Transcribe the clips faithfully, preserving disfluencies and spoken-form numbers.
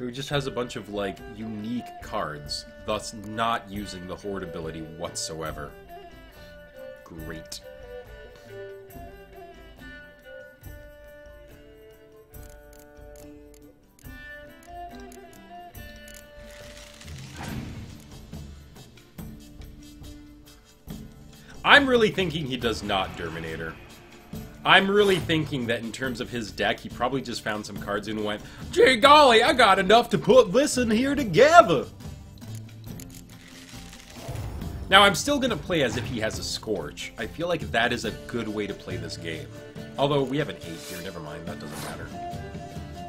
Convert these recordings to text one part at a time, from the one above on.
So he just has a bunch of, like, unique cards, thus not using the Horde ability whatsoever. Great. I'm really thinking he does not Derminator. I'm really thinking that in terms of his deck, he probably just found some cards and went, gee golly, I got enough to put this in here together! Now, I'm still gonna play as if he has a Scorch. I feel like that is a good way to play this game. Although, we have an eight here, never mind, that doesn't matter.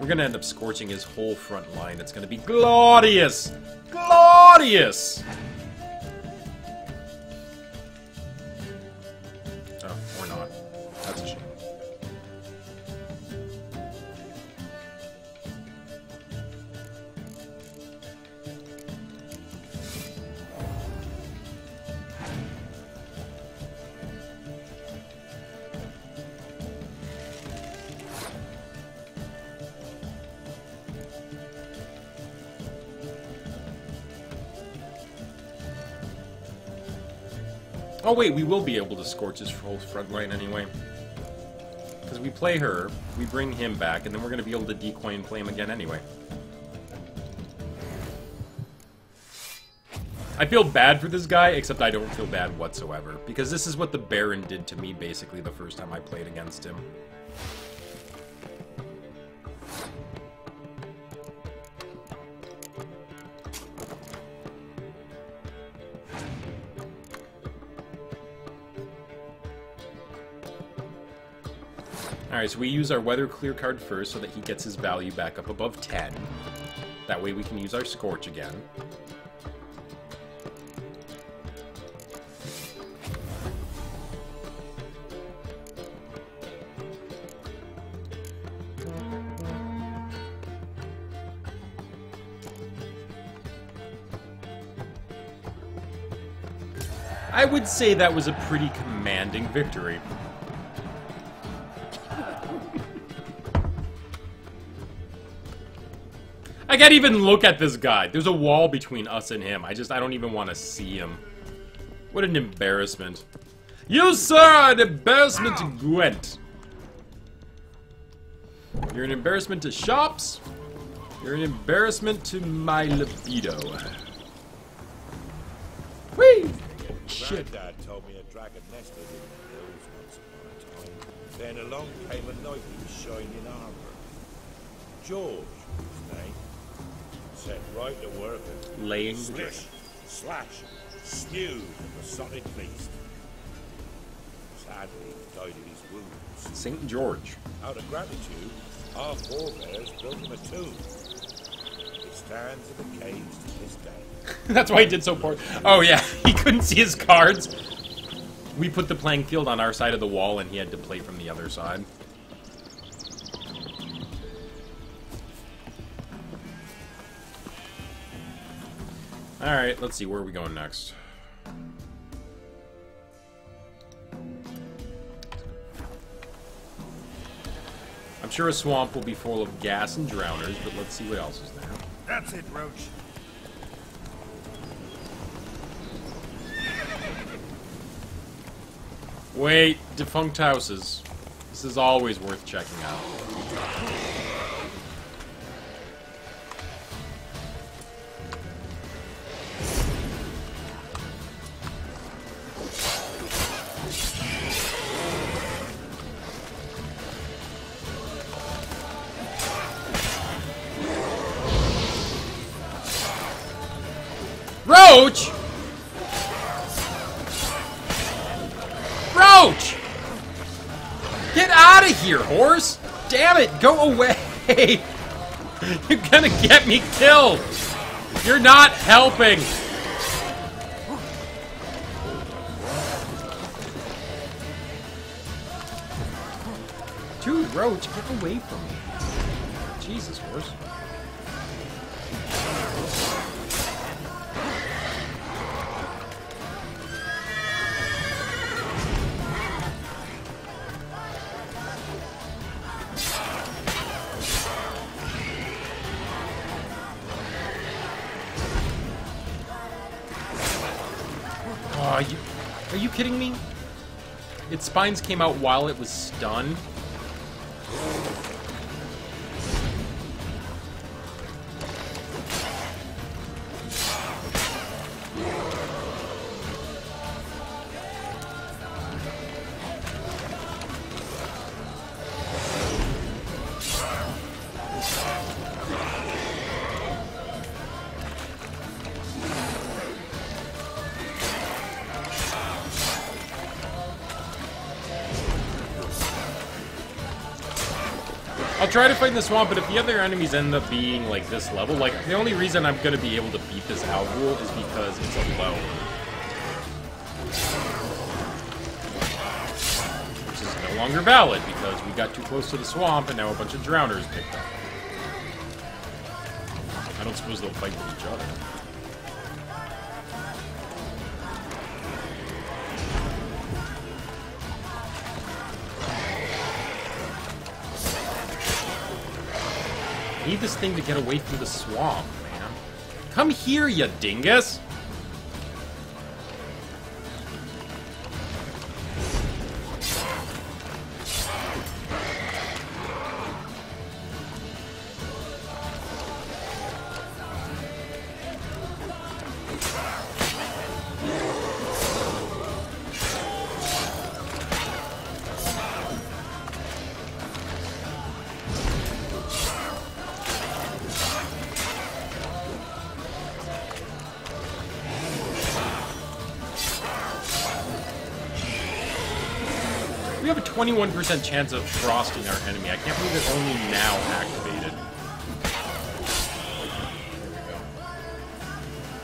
We're gonna end up scorching his whole front line. It's gonna be glorious! Glorious! Oh wait, we will be able to scorch his whole front line anyway. Because we play her, we bring him back, and then we're going to be able to decoy and play him again anyway. I feel bad for this guy, except I don't feel bad whatsoever. Because this is what the Baron did to me, basically, the first time I played against him. Alright, so we use our Weather Clear card first so that he gets his value back up above ten. That way we can use our Scorch again. I would say that was a pretty commanding victory. I can't even look at this guy. There's a wall between us and him. I just, I don't even want to see him. What an embarrassment. You, sir, are an embarrassment to Gwent. You're an embarrassment to Shops. You're an embarrassment to my libido. Whee! Shit. Granddad told me a dragon nested in the hills once upon a time. Then along came a knight who was showing in armor. George was named. Set right to work and laying slish, slash, snewed at the solid feast. Sadly, he died of his wounds. Saint George. Out of gratitude, our forebears built him a tomb. It stands in the caves to this day. That's why he did so poor. Oh yeah, he couldn't see his cards. We put the playing field on our side of the wall and he had to play from the other side. Alright, let's see, where are we going next? I'm sure a swamp will be full of gas and drowners, but let's see what else is there. That's it, Roach. Wait, defunct houses. This is always worth checking out. Roach! Roach! Get out of here, horse! Damn it, go away! You're gonna get me killed! You're not helping! Dude, Roach, get away from me. Jesus, horse. Are you kidding me? Its spines came out while it was stunned. I'll try to fight in the swamp, but if the other enemies end up being like this level, like the only reason I'm gonna be able to beat this Algul is because it's a low. Which is no longer valid because we got too close to the swamp and now a bunch of drowners picked up. I don't suppose they'll fight with each other. I need this thing to get away from the swamp, man. Come here, you dingus! We have a twenty-one percent chance of frosting our enemy. I can't believe it only now activated. There we go.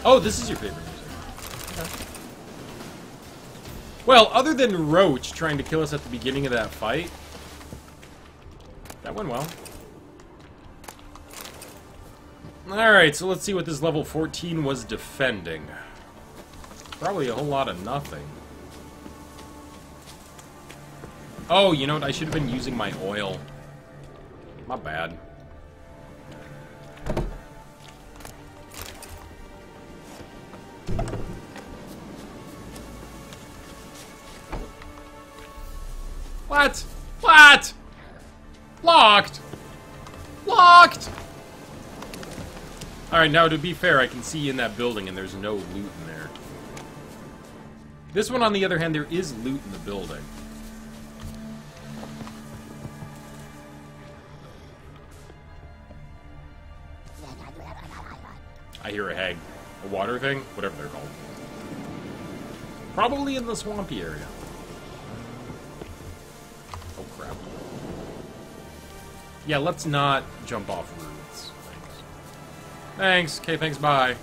Oh, this is your favorite music. Okay. Well, other than Roach trying to kill us at the beginning of that fight, that went well. Alright, so let's see what this level fourteen was defending. Probably a whole lot of nothing. Oh, you know what? I should have been using my oil. My bad. What? What? Locked! Locked! Alright, now to be fair, I can see in that building and there's no loot in there. This one, on the other hand, there is loot in the building. I hear a hag. A water thing? Whatever they're called. Probably in the swampy area. Oh, crap. Yeah, let's not jump off roofs. Thanks. Thanks. Okay, thanks, bye.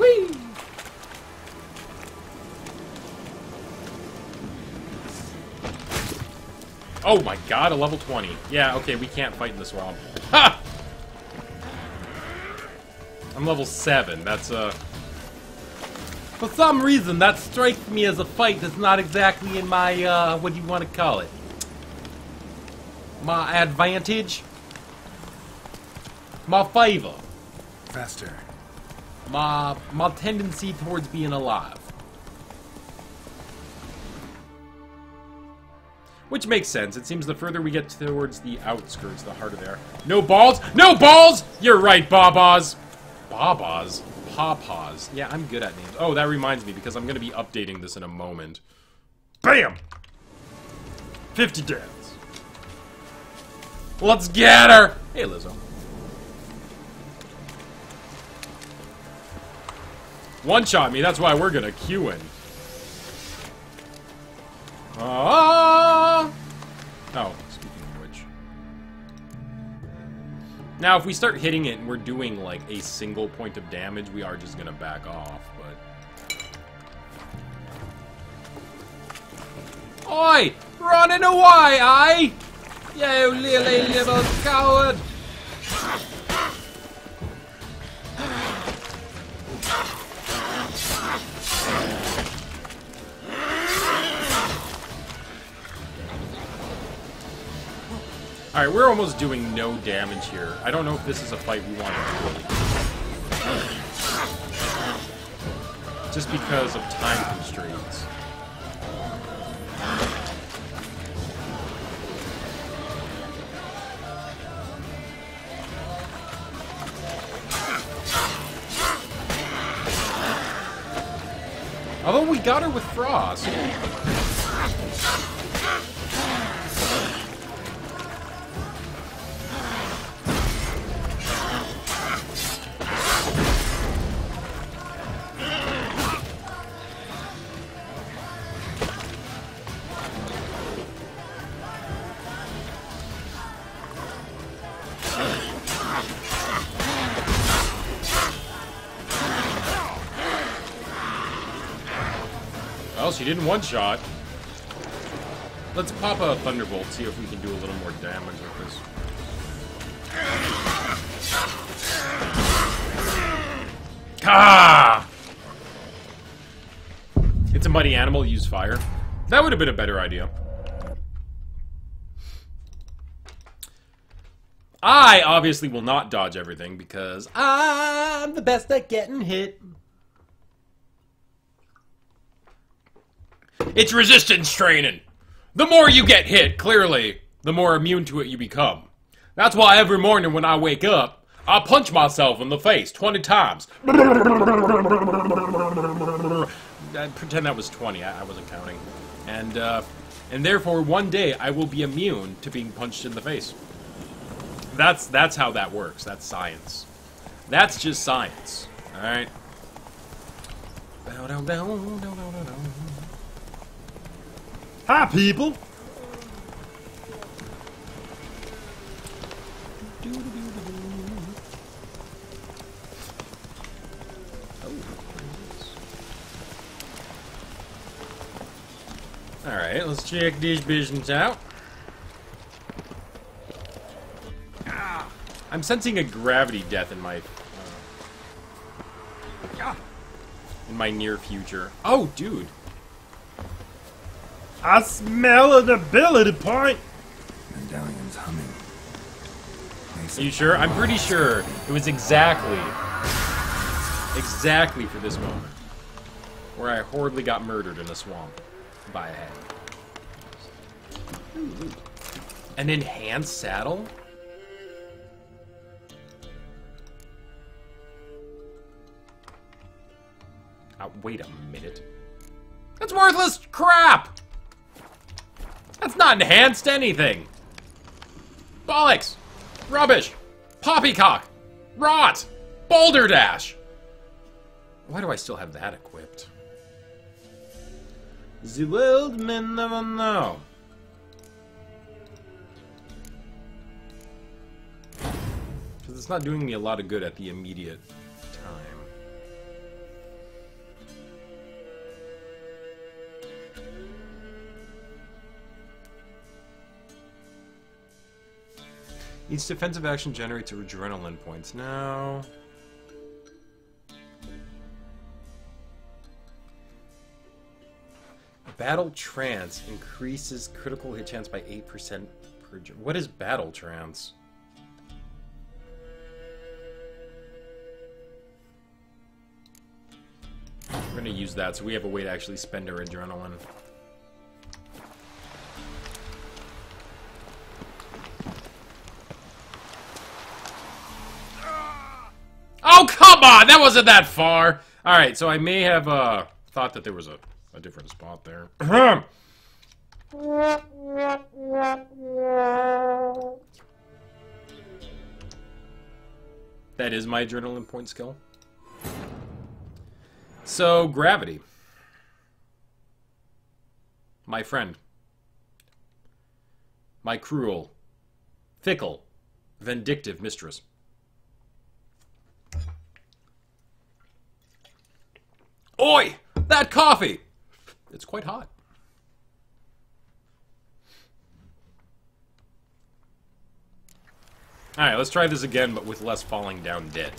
Whee! Oh my god, a level twenty. Yeah, okay, we can't fight in the swamp. Ha! I'm level seven, that's uh... for some reason, that strikes me as a fight that's not exactly in my, uh, what do you want to call it? My advantage? My favor. Faster. My, my tendency towards being alive. Which makes sense. It seems the further we get towards the outskirts, the harder they are. No balls! No balls! You're right, Babas! Babas? Papas. Yeah, I'm good at names. Oh, that reminds me, because I'm going to be updating this in a moment. Bam! fifty deaths. Let's get her! Hey, Lizzo. One-shot me, that's why we're going to queue in. Uh, oh, speaking of which. Now, if we start hitting it and we're doing, like, a single point of damage, we are just going to back off, but... Oi! Running away, aye? You lily little coward! Alright, we're almost doing no damage here. I don't know if this is a fight we want to do. just because of time constraints. Although we got her with Frost. She didn't one-shot. Let's pop a Thunderbolt, see if we can do a little more damage with this. Ah! It's a muddy animal, use fire. That would have been a better idea. I obviously will not dodge everything because I'm the best at getting hit. It's resistance training. The more you get hit, clearly, the more immune to it you become. That's why every morning when I wake up, I punch myself in the face twenty times. I pretend that was twenty. I, I wasn't counting. And, uh, and therefore, one day, I will be immune to being punched in the face. That's, that's how that works. That's science. That's just science. All right? Bow, down, down, down, down, down. Hi, people! Alright, let's check these visions out. I'm sensing a gravity death in my... Uh, in my near future. Oh, dude! I smell an ability point! Mendelian's humming. Are you sure? I'm pretty sure it was exactly, exactly for this moment where I horribly got murdered in a swamp by a hag. An enhanced saddle? Oh, wait a minute. That's worthless crap! That's not enhanced anything. Bollocks. Rubbish. Poppycock. Rot. Boulder Dash. Why do I still have that equipped? The world may never know. Because it's not doing me a lot of good at the immediate time. Each defensive action generates adrenaline points. No. Battle Trance increases critical hit chance by eight percent per... What is Battle Trance? We're going to use that so we have a way to actually spend our adrenaline. Oh, come on! That wasn't that far! Alright, so I may have, uh, thought that there was a, a different spot there. That is my adrenaline point skill. So, gravity. My friend. My cruel, fickle, vindictive mistress. Oi! That coffee! It's quite hot. Alright, let's try this again, but with less falling down dead.